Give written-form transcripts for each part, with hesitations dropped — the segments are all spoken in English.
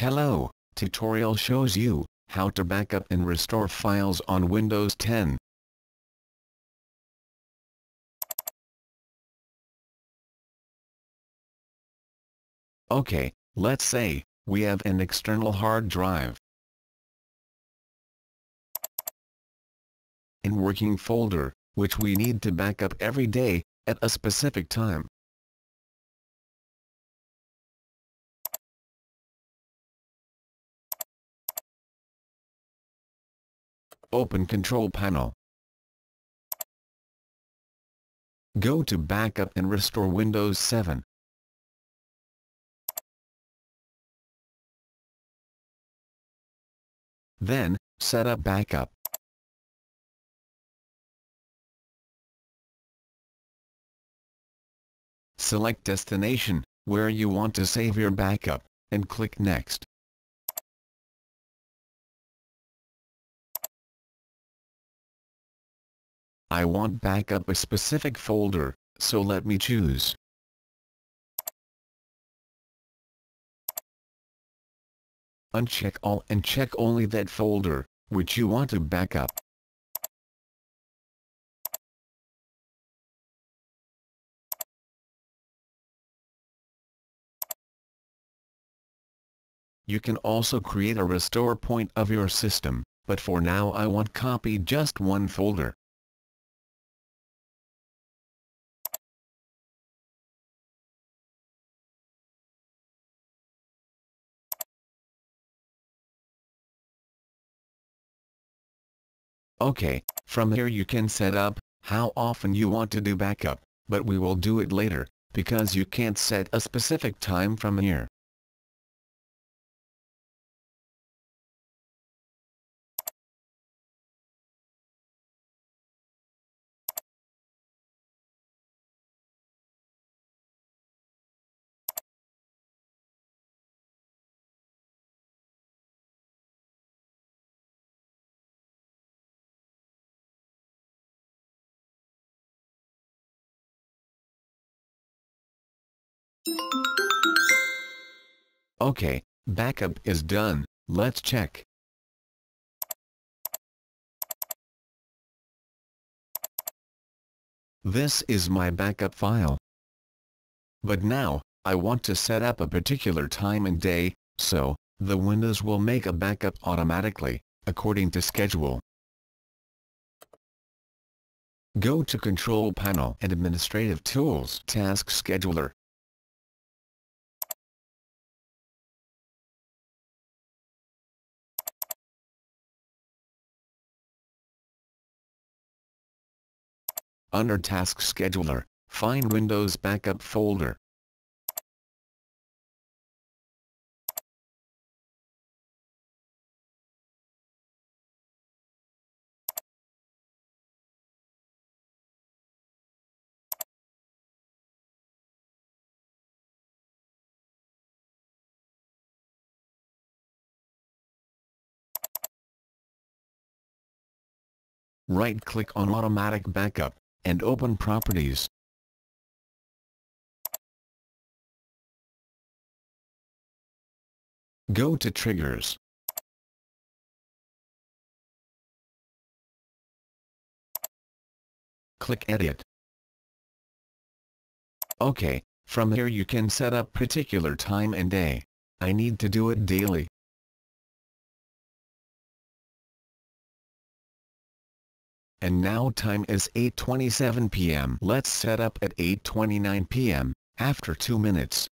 Hello, tutorial shows you how to backup and restore files on Windows 10. Okay, let's say we have an external hard drive. In working folder, which we need to backup every day at a specific time. Open Control Panel. Go to Backup and Restore Windows 7. Then, set up backup. Select destination, where you want to save your backup, and click Next. I want backup a specific folder, so let me choose. Uncheck all and check only that folder, which you want to backup. You can also create a restore point of your system, but for now I want copy just one folder. Okay, from here you can set up how often you want to do backup, but we will do it later, because you can't set a specific time from here. Okay, backup is done, let's check. This is my backup file. But now, I want to set up a particular time and day, so, the Windows will make a backup automatically, according to schedule. Go to Control Panel and Administrative Tools Task Scheduler. Under Task Scheduler, find Windows Backup folder. Right-click on Automatic Backup and open Properties. Go to Triggers. Click Edit. Okay, from here you can set up particular time and day. I need to do it daily. And now time is 8:27 p.m. Let's set up at 8:29 p.m., after 2 minutes.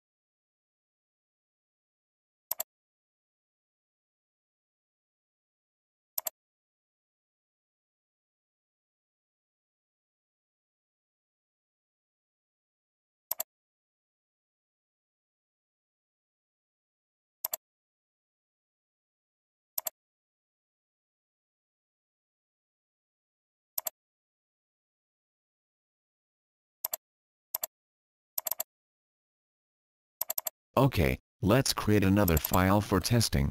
Okay, let's create another file for testing.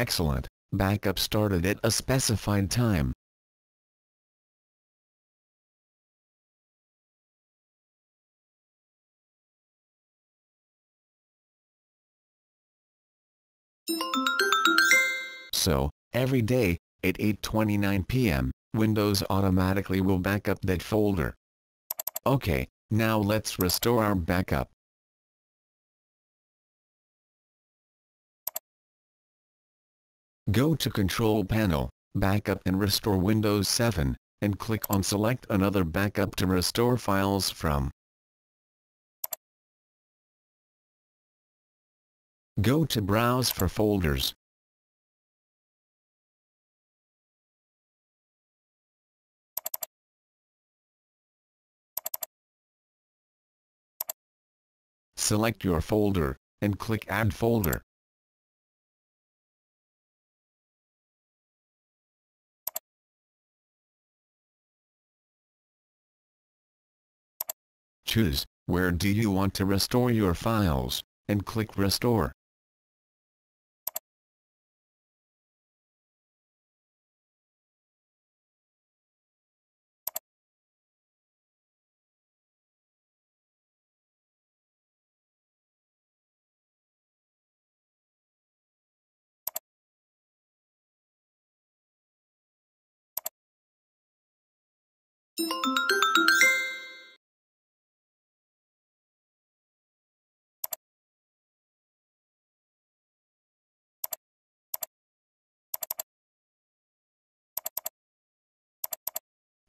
Excellent. Backup started at a specified time. So, every day, at 8:29 p.m, Windows automatically will back up that folder. Okay, now let's restore our backup. Go to Control Panel, Backup and Restore Windows 7, and click on Select Another Backup to restore files from. Go to Browse for folders. Select your folder, and click Add Folder. Choose, where do you want to restore your files, and click Restore.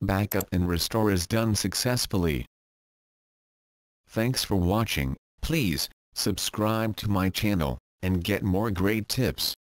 Backup and restore is done successfully. Thanks for watching. Please subscribe to my channel and get more great tips.